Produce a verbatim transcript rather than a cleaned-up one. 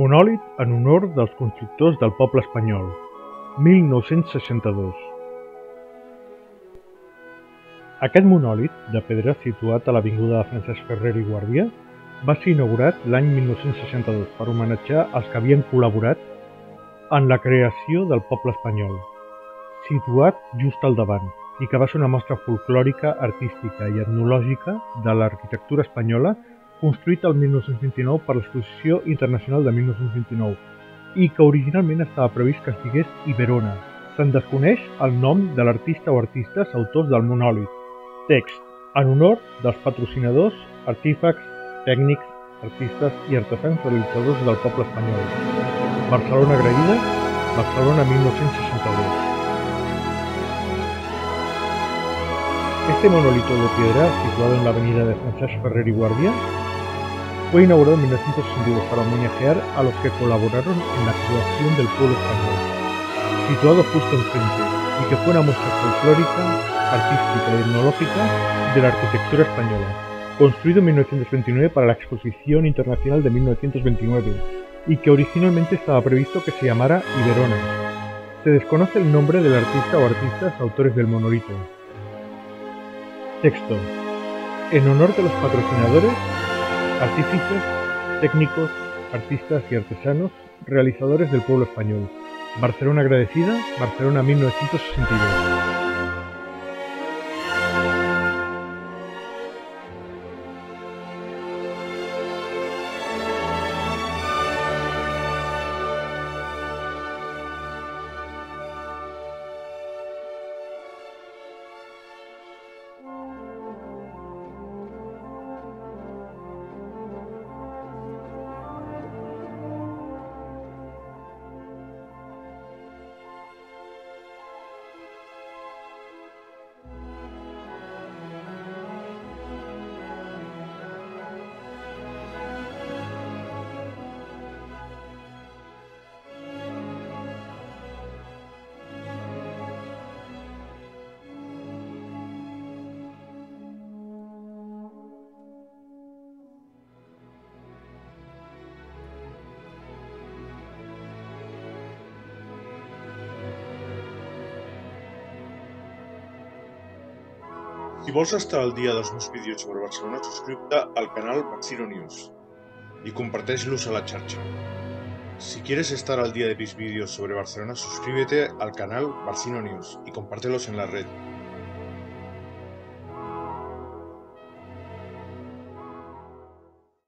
Monòlit en honor dels constructors del poble espanyol, mil nou-cents seixanta-dos. Aquest monòlit, de pedra situat a l'avinguda de Francesc Ferrer i Guàrdia, va ser inaugurat l'any mil nou-cents seixanta-dos per homenatjar els que havien col·laborat en la creació del poble espanyol, situat just al davant, i que va ser una mostra folklòrica, artística i etnològica de l'arquitectura espanyola construït el mil nou-cents vint-i-nou per l'Exposició Internacional de mil nou-cents vint-i-nou i que originalment estava previst que estigués Iberona. Se'n desconeix el nom de l'artista o artistes autors del monòlit. Text en honor dels patrocinadors, artífexs, tècnics, artistes i artesans realitzadors del poble espanyol. Barcelona agraïda, Barcelona mil nou-cents seixanta-dos. Este monolito de piedra, situado en la avenida de Francesc Ferrer y Guàrdia, fue inaugurado en mil novecientos sesenta y dos para homenajear a los que colaboraron en la creación del pueblo español, situado justo enfrente, y que fue una muestra folclórica, artística y etnológica de la arquitectura española, construido en mil novecientos veintinueve para la Exposición Internacional de mil novecientos veintinueve y que originalmente estaba previsto que se llamara Iberona. Se desconoce el nombre del artista o artistas autores del monolito. Texto: en honor de los patrocinadores, artífices, técnicos, artistas y artesanos, realizadores del pueblo español. Barcelona agradecida, Barcelona mil novecientos sesenta y dos. Si vols estar al dia dels meus vídeos sobre Barcelona, subscriu-te al canal Barcino News y comparteix-los a la xarxa. Si quieres estar al día de mis vídeos sobre Barcelona, suscríbete al canal Barcino News y compártelos en la red.